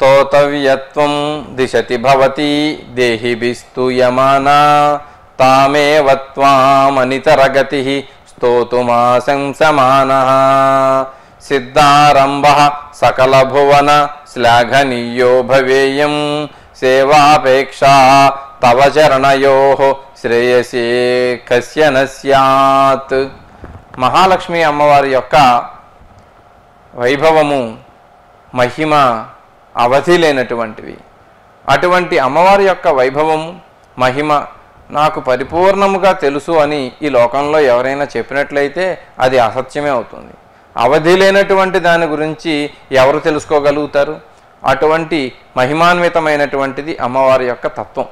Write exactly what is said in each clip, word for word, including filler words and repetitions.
स्तोतव्यत्वं दिशति भवति देहि बिस्तु यमाना तामेव त्वाम् अनितरगतिः स्तोतुमाशंसमानः सिद्धारम्भः सकलभुवन श्लाघनीयो भवेयं सेवापेक्षा तव चरणयोः श्रेयसे कस्य न स्यात् महालक्ष्मी अम्मवारी యొక్క వైభవము మహిమ అవధి లేనటువంటివి. అటువంటి అమ్మవారి యొక్క వైభవము మహిమ నాకు పరిపూర్ణముగా తెలుసు అని ఈ లోకంలో ఎవరైనా చెప్పినట్లయితే అది అసత్యమే అవుతుంది. అవధి లేనటువంటి దాని గురించి ఎవరు తెలుసుకోగలుగుతారు? అటువంటి మహిమాన్వితమైనటువంటిది అమ్మవారి యొక్క తత్వం.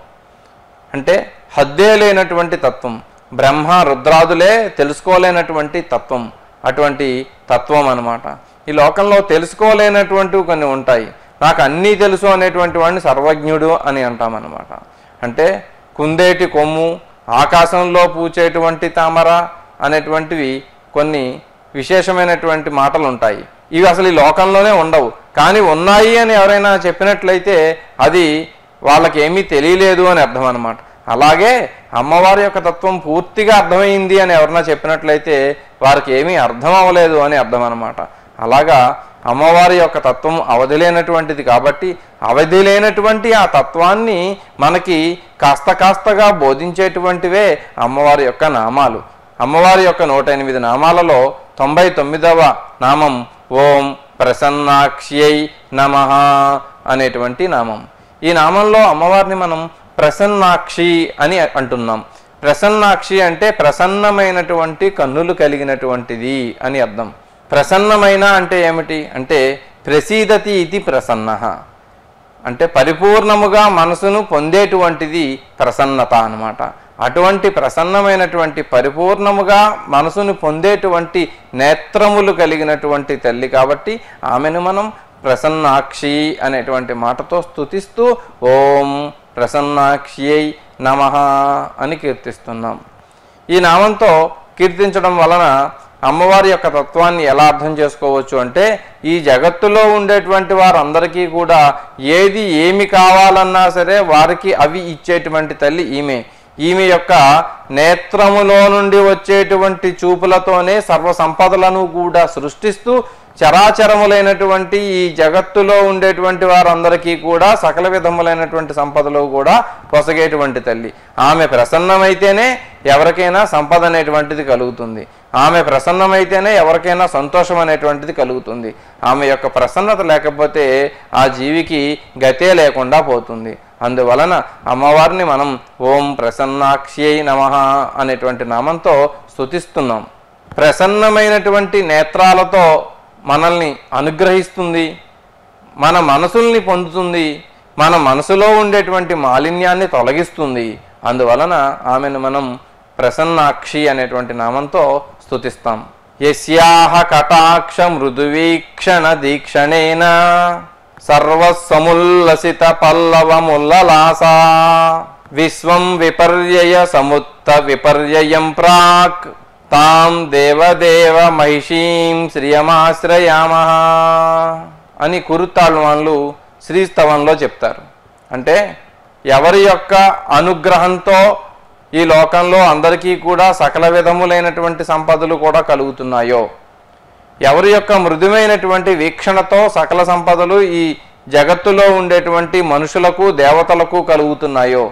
అంటే హద్దే లేనటువంటి తత్వం, బ్రహ్మ రుద్రాదులే తెలుసుకోలేనటువంటి తత్వం, అటువంటి తత్వం అన్నమాట. ఈ లోకంలో తెలుసుకోలేనటువంటివి కొన్ని ఉంటాయి. నాకు అన్నీ తెలుసు అనేటువంటి వాడిని సర్వజ్ఞుడు అని అంటామన్నమాట. అంటే కుందేటి కొమ్ము, ఆకాశంలో పూచేటువంటి తామర అనేటువంటివి కొన్ని విశేషమైనటువంటి మాటలు ఉంటాయి. ఇవి అసలు ఈ లోకంలోనే ఉండవు, కానీ ఉన్నాయి అని ఎవరైనా చెప్పినట్లయితే అది వాళ్ళకి ఏమీ తెలియలేదు అని అర్థం అన్నమాట. అలాగే అమ్మవారి యొక్క తత్వం పూర్తిగా అర్థమైంది అని ఎవరైనా చెప్పినట్లయితే వారికి ఏమీ అర్థం అవ్వలేదు అని అర్థం అన్నమాట. అలాగా అమ్మవారి యొక్క తత్వం అవధి లేనటువంటిది కాబట్టి అవధి లేనటువంటి ఆ తత్వాన్ని మనకి కాస్త కాస్తగా బోధించేటువంటివే అమ్మవారి యొక్క నామాలు. అమ్మవారి యొక్క నూట ఎనిమిది నామాలలో తొంభై తొమ్మిదవ నామం ఓం ప్రసన్నాక్ష్యై నమః అనేటువంటి నామం. ఈ నామంలో అమ్మవారిని మనం ప్రసన్నాక్షి అని అంటున్నాం. ప్రసన్నాక్షి అంటే ప్రసన్నమైనటువంటి కన్నులు కలిగినటువంటిది అని అర్థం. ప్రసన్నమైన అంటే ఏమిటి అంటే ప్రసీదతి ఇది ప్రసన్నః అంటే పరిపూర్ణముగా మనసును పొందేటువంటిది ప్రసన్నత అన్నమాట. అటువంటి ప్రసన్నమైనటువంటి పరిపూర్ణముగా మనసును పొందేటువంటి నేత్రములు కలిగినటువంటి తల్లి కాబట్టి ఆమెను మనం ప్రసన్నాక్షి అనేటువంటి మాటతో స్తుతిస్తూ ఓం ప్రసన్నాక్ష్యై నమః అని కీర్తిస్తున్నాం. ఈ నామంతో కీర్తించడం వలన అమ్మవారి యొక్క తత్వాన్ని ఎలా అర్థం చేసుకోవచ్చు అంటే ఈ జగత్తులో ఉండేటువంటి వారందరికీ కూడా ఏది ఏమి కావాలన్నా సరే వారికి అవి ఇచ్చేటువంటి తల్లి ఈమె. ఈమె యొక్క నేత్రములో నుండి వచ్చేటువంటి చూపులతోనే సర్వ సంపదలను కూడా సృష్టిస్తూ చరాచరములైనటువంటి ఈ జగత్తులో ఉండేటువంటి వారందరికీ కూడా సకల విధములైనటువంటి సంపదలు కూడా పొసగేటువంటి తల్లి. ఆమె ప్రసన్నమైతేనే ఎవరికైనా సంపద అనేటువంటిది కలుగుతుంది. ఆమె ప్రసన్నమైతేనే ఎవరికైనా సంతోషం అనేటువంటిది కలుగుతుంది. ఆమె యొక్క ప్రసన్నత లేకపోతే ఆ జీవికి గతే లేకుండా పోతుంది. అందువలన అమ్మవారిని మనం ఓం ప్రసన్నాక్ష్యై నమః అనేటువంటి నామంతో స్తుతిస్తున్నాం. ప్రసన్నమైనటువంటి నేత్రాలతో మనల్ని అనుగ్రహిస్తుంది, మన మనసుల్ని పొందుతుంది, మన మనసులో ఉండేటువంటి మాలిన్యాన్ని తొలగిస్తుంది. అందువలన ఆమెను మనం ప్రసన్నాక్షి అనేటువంటి నామంతో స్తుతిస్తాం. యస్యాః కటాక్ష మృదువీక్షణ దీక్షణేన సర్వసముల్లసిత పల్లవముల్లలాసా విశ్వం విపర్యయ సముత్త విపర్యయం ప్రాక్ తాం దేవదేవ మహిషీం శ్రియమాశ్రయామః అని కురుతాళ్వాన్లు శ్రీస్తవంలో చెప్తారు. అంటే ఎవరి యొక్క అనుగ్రహంతో ఈ లోకంలో అందరికీ కూడా సకల విధములైనటువంటి సంపదలు కూడా కలుగుతున్నాయో, ఎవరి యొక్క మృదువైనటువంటి వీక్షణతో సకల సంపదలు ఈ జగత్తులో ఉండేటువంటి మనుషులకు దేవతలకు కలుగుతున్నాయో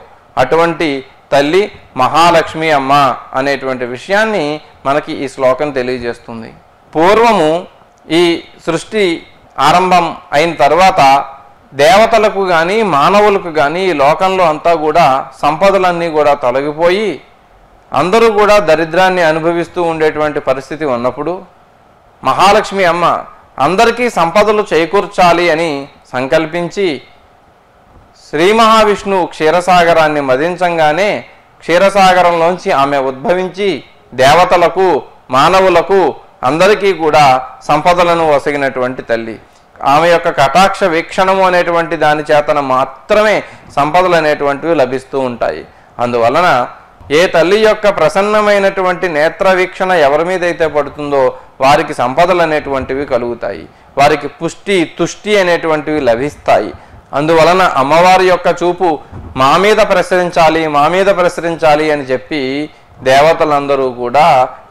అటువంటి తల్లి మహాలక్ష్మి అమ్మ అనేటువంటి విషయాన్ని మనకి ఈ శ్లోకం తెలియజేస్తుంది. పూర్వము ఈ సృష్టి ఆరంభం అయిన తర్వాత దేవతలకు కానీ మానవులకు కానీ ఈ లోకంలో అంతా కూడా సంపదలన్నీ కూడా తొలగిపోయి అందరూ కూడా దరిద్రాన్ని అనుభవిస్తూ ఉండేటువంటి పరిస్థితి ఉన్నప్పుడు మహాలక్ష్మి అమ్మ అందరికీ సంపదలు చేకూర్చాలి అని సంకల్పించి శ్రీ మహావిష్ణువు క్షీరసాగరాన్ని మదించంగానే క్షీరసాగరంలోంచి ఆమె ఉద్భవించి దేవతలకు మానవులకు అందరికీ కూడా సంపదలను వసగినటువంటి తల్లి. ఆమె యొక్క కటాక్ష వీక్షణము అనేటువంటి దాని చేతన మాత్రమే సంపదలు అనేటువంటివి లభిస్తూ ఉంటాయి. అందువలన ఏ తల్లి యొక్క ప్రసన్నమైనటువంటి నేత్ర వీక్షణ ఎవరి మీదైతే పడుతుందో వారికి సంపదలు అనేటువంటివి కలుగుతాయి, వారికి పుష్టి తుష్టి అనేటువంటివి లభిస్తాయి. అందువలన అమ్మవారి యొక్క చూపు మా మీద ప్రసరించాలి మా మీద ప్రసరించాలి అని చెప్పి దేవతలందరూ కూడా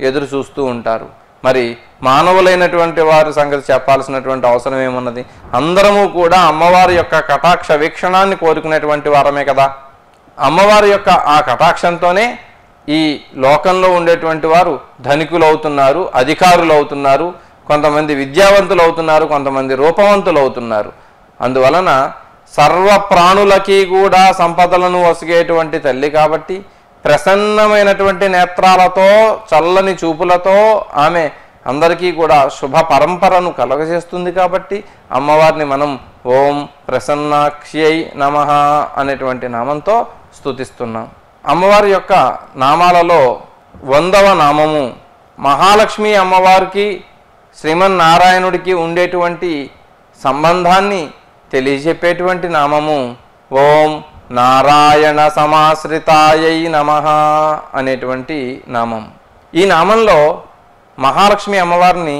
ఎదురు చూస్తూ ఉంటారు. మరి మానవులైనటువంటి వారి సంగతి చెప్పాల్సినటువంటి అవసరం ఏమున్నది? అందరము కూడా అమ్మవారి యొక్క కటాక్ష వీక్షణాన్ని కోరుకునేటువంటి వారమే కదా. అమ్మవారి యొక్క ఆ కటాక్షంతోనే ఈ లోకంలో ఉండేటువంటి వారు ధనికులు అవుతున్నారు, అధికారులు అవుతున్నారు, కొంతమంది విద్యావంతులు అవుతున్నారు, కొంతమంది రూపవంతులు అవుతున్నారు. అందువలన సర్వ ప్రాణులకి కూడా సంపదలను వసిగేటువంటి తల్లి కాబట్టి ప్రసన్నమైనటువంటి నేత్రాలతో చల్లని చూపులతో ఆమె అందరికీ కూడా శుభ పరంపరను కలగజేస్తుంది. కాబట్టి అమ్మవారిని మనం ఓం ప్రసన్నాక్షియై నమః అనేటువంటి నామంతో స్తుతిస్తున్నాం. అమ్మవారి యొక్క నామాలలో వందవ నామము మహాలక్ష్మి అమ్మవారికి శ్రీమన్నారాయణుడికి ఉండేటువంటి సంబంధాన్ని తెలియజెప్పేటువంటి నామము ఓం నారాయణ సమాశ్రితాయై నమః అనేటువంటి నామం. ఈ నామంలో మహాలక్ష్మి అమ్మవారిని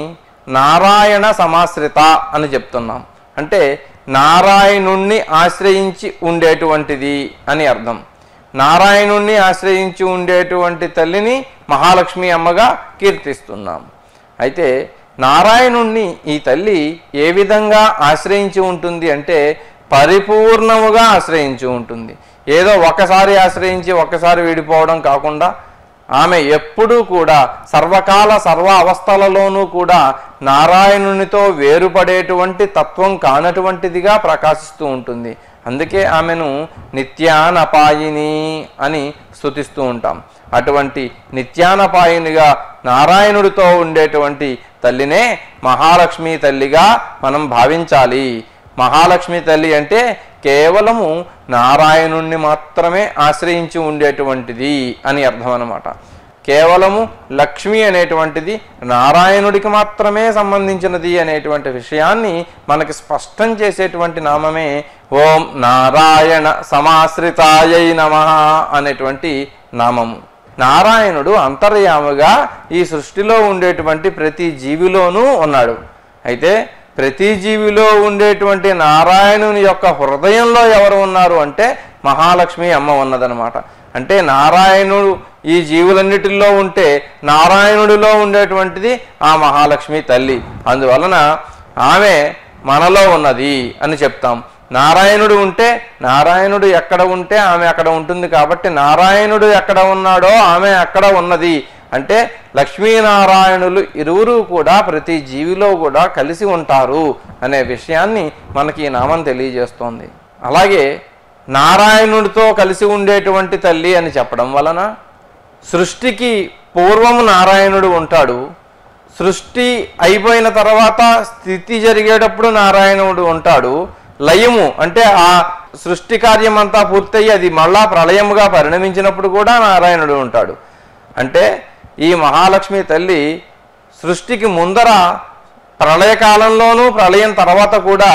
నారాయణ సమాశ్రిత అని చెప్తున్నాం. అంటే నారాయణుణ్ణి ఆశ్రయించి ఉండేటువంటిది అని అర్థం. నారాయణుణ్ణి ఆశ్రయించి ఉండేటువంటి తల్లిని మహాలక్ష్మి అమ్మగా కీర్తిస్తున్నాం. అయితే నారాయణుణ్ణి ఈ తల్లి ఏ విధంగా ఆశ్రయించి ఉంటుంది అంటే పరిపూర్ణముగా ఆశ్రయించి ఉంటుంది. ఏదో ఒకసారి ఆశ్రయించి ఒకసారి విడిపోవడం కాకుండా ఆమె ఎప్పుడూ కూడా సర్వకాల సర్వ అవస్థలలోనూ కూడా నారాయణునితో వేరుపడేటువంటి తత్వం కానటువంటిదిగా ప్రకాశిస్తూ ఉంటుంది. అందుకే ఆమెను నిత్యానపాయిని అని స్తుతిస్తూ ఉంటాం. అటువంటి నిత్యానపాయినిగా నారాయణుడితో ఉండేటువంటి తల్లినే మహాలక్ష్మి తల్లిగా మనం భావించాలి. మహాలక్ష్మి తల్లి అంటే కేవలము నారాయణుణ్ణి మాత్రమే ఆశ్రయించి ఉండేటువంటిది అని అర్థం అన్నమాట. కేవలము లక్ష్మి అనేటువంటిది నారాయణుడికి మాత్రమే సంబంధించినది అనేటువంటి విషయాన్ని మనకి స్పష్టం చేసేటువంటి నామమే ఓం నారాయణ సమాశ్రితాయై నమః అనేటువంటి నామము. నారాయణుడు అంతర్యాముగా ఈ సృష్టిలో ఉండేటువంటి ప్రతి జీవిలోనూ ఉన్నాడు. అయితే ప్రతి జీవిలో ఉండేటువంటి నారాయణుని యొక్క హృదయంలో ఎవరు ఉన్నారు అంటే మహాలక్ష్మి అమ్మ ఉన్నదనమాట. అంటే నారాయణుడు ఈ జీవులన్నిటిలో ఉంటే నారాయణుడిలో ఉండేటువంటిది ఆ మహాలక్ష్మి తల్లి. అందువలన ఆమె మనలో ఉన్నది అని చెప్తాం. నారాయణుడు ఉంటే నారాయణుడు ఎక్కడ ఉంటే ఆమె అక్కడ ఉంటుంది. కాబట్టి నారాయణుడు ఎక్కడ ఉన్నాడో ఆమె అక్కడ ఉన్నది అంటే లక్ష్మీనారాయణులు ఇరువురు కూడా ప్రతి జీవిలో కూడా కలిసి ఉంటారు అనే విషయాన్ని మనకి ఈ నామం తెలియజేస్తోంది. అలాగే నారాయణుడితో కలిసి ఉండేటువంటి తల్లి అని చెప్పడం వలన సృష్టికి పూర్వము నారాయణుడు ఉంటాడు, సృష్టి అయిపోయిన తర్వాత స్థితి జరిగేటప్పుడు నారాయణుడు ఉంటాడు, లయము అంటే ఆ సృష్టి కార్యం అంతా పూర్తయి అది మళ్ళా ప్రళయముగా పరిణమించినప్పుడు కూడా నారాయణుడు ఉంటాడు. అంటే ఈ మహాలక్ష్మి తల్లి సృష్టికి ముందర ప్రళయకాలంలోనూ ప్రళయం తర్వాత కూడా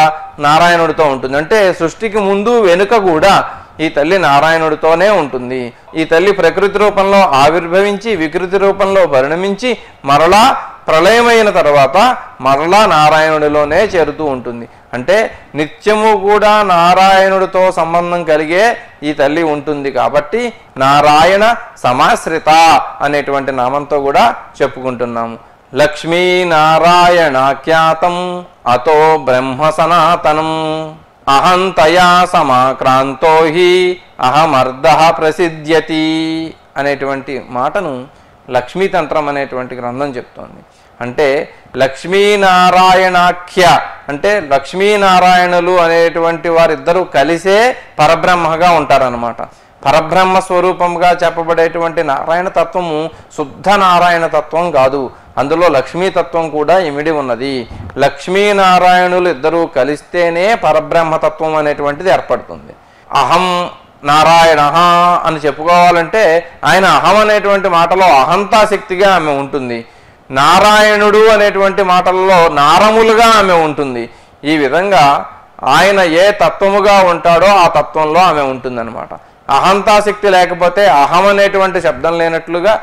నారాయణుడితో ఉంటుంది. అంటే సృష్టికి ముందు వెనుక కూడా ఈ తల్లి నారాయణుడితోనే ఉంటుంది. ఈ తల్లి ప్రకృతి రూపంలో ఆవిర్భవించి వికృతి రూపంలో పరిణమించి మరలా ప్రళయమైన తర్వాత మరలా నారాయణుడిలోనే చేరుతూ ఉంటుంది. అంటే నిత్యము కూడా నారాయణుడితో సంబంధం కలిగే ఈ తల్లి ఉంటుంది. కాబట్టి నారాయణ సమాశ్రిత అనేటువంటి నామంతో కూడా చెప్పుకుంటున్నాము. లక్ష్మీ నారాయణాఖ్యాతం అతో బ్రహ్మ సనాతనం అహంతయా సమాక్రాంతో హి అహమర్ధ ప్రసిద్ధ్యతి అనేటువంటి మాటను లక్ష్మీతంత్రం అనేటువంటి గ్రంథం చెప్తోంది. అంటే లక్ష్మీనారాయణాఖ్య అంటే లక్ష్మీనారాయణులు అనేటువంటి వారిద్దరూ కలిసే పరబ్రహ్మగా ఉంటారనమాట. పరబ్రహ్మ స్వరూపంగా చెప్పబడేటువంటి నారాయణ తత్వము శుద్ధ నారాయణ తత్వం కాదు, అందులో లక్ష్మీతత్వం కూడా ఇమిడి ఉన్నది. లక్ష్మీనారాయణులు ఇద్దరూ కలిస్తేనే పరబ్రహ్మతత్వం అనేటువంటిది ఏర్పడుతుంది. అహం నారాయణ అని చెప్పుకోవాలంటే ఆయన అహం అనేటువంటి మాటలో అహంతా శక్తిగా ఆమె ఉంటుంది, నారాయణుడు అనేటువంటి మాటల్లో నారములుగా ఆమె ఉంటుంది. ఈ విధంగా ఆయన ఏ తత్వముగా ఉంటాడో ఆ తత్వంలో ఆమె ఉంటుందన్నమాట. అహంతాశక్తి లేకపోతే అహం అనేటువంటి శబ్దం లేనట్లుగా,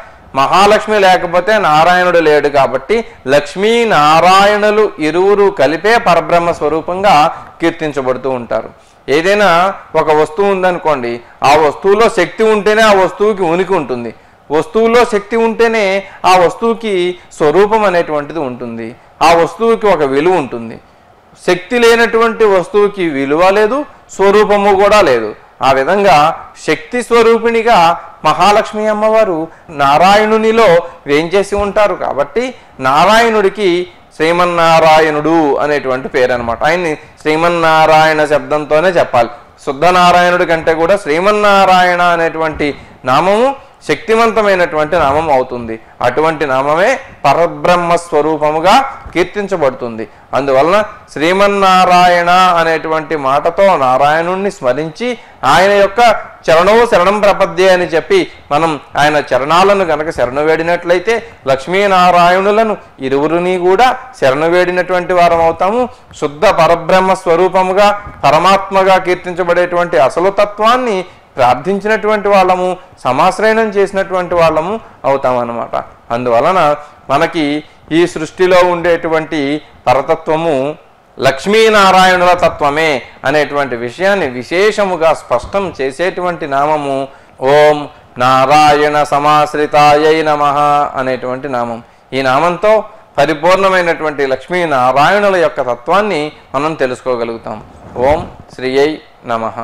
మహాలక్ష్మి లేకపోతే నారాయణుడు లేడు. కాబట్టి లక్ష్మీ నారాయణులు ఇరువురు కలిపే పరబ్రహ్మ స్వరూపంగా కీర్తించబడుతూ ఉంటారు. ఏదైనా ఒక వస్తువు ఉందనుకోండి, ఆ వస్తువులో శక్తి ఉంటేనే ఆ వస్తువుకి ఉనికి ఉంటుంది, వస్తువులో శక్తి ఉంటేనే ఆ వస్తువుకి స్వరూపం అనేటువంటిది ఉంటుంది, ఆ వస్తువుకి ఒక విలువ ఉంటుంది. శక్తి లేనటువంటి వస్తువుకి విలువ లేదు, స్వరూపము కూడా లేదు. ఆ విధంగా శక్తి స్వరూపిణిగా మహాలక్ష్మి అమ్మవారు నారాయణునిలో వేయించేసి ఉంటారు. కాబట్టి నారాయణుడికి శ్రీమన్నారాయణుడు అనేటువంటి పేరు అనమాట. ఆయన్ని శ్రీమన్నారాయణ శబ్దంతోనే చెప్పాలి. శుద్ధనారాయణుడి కంటే కూడా శ్రీమన్నారాయణ అనేటువంటి నామము శక్తివంతమైనటువంటి నామం అవుతుంది. అటువంటి నామమే పరబ్రహ్మ స్వరూపముగా కీర్తించబడుతుంది. అందువలన శ్రీమన్నారాయణ అనేటువంటి మాటతో నారాయణుణ్ణి స్మరించి ఆయన యొక్క చరణో శరణం ప్రపద్యే అని చెప్పి మనం ఆయన చరణాలను కనుక శరణు వేడినట్లయితే లక్ష్మీనారాయణులను ఇరువురిని కూడా శరణు వేడినటువంటి వారం అవుతాము. శుద్ధ పరబ్రహ్మ స్వరూపముగా పరమాత్మగా కీర్తించబడేటువంటి అసలు తత్వాన్ని ప్రార్థించినటువంటి వాళ్ళము, సమాశ్రయణం చేసినటువంటి వాళ్ళము అవుతామన్నమాట. అందువలన మనకి ఈ సృష్టిలో ఉండేటువంటి పరతత్వము లక్ష్మీనారాయణుల తత్వమే అనేటువంటి విషయాన్ని విశేషముగా స్పష్టం చేసేటువంటి నామము ఓం నారాయణ సమాశ్రితాయై నమః అనేటువంటి నామం. ఈ నామంతో పరిపూర్ణమైనటువంటి లక్ష్మీనారాయణుల యొక్క తత్వాన్ని మనం తెలుసుకోగలుగుతాం. ఓం శ్రీయై నమః.